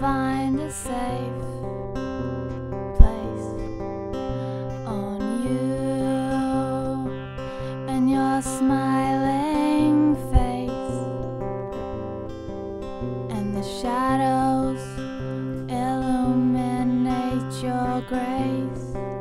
Find a safe place on you and your smiling face, and the shadows illuminate your grace.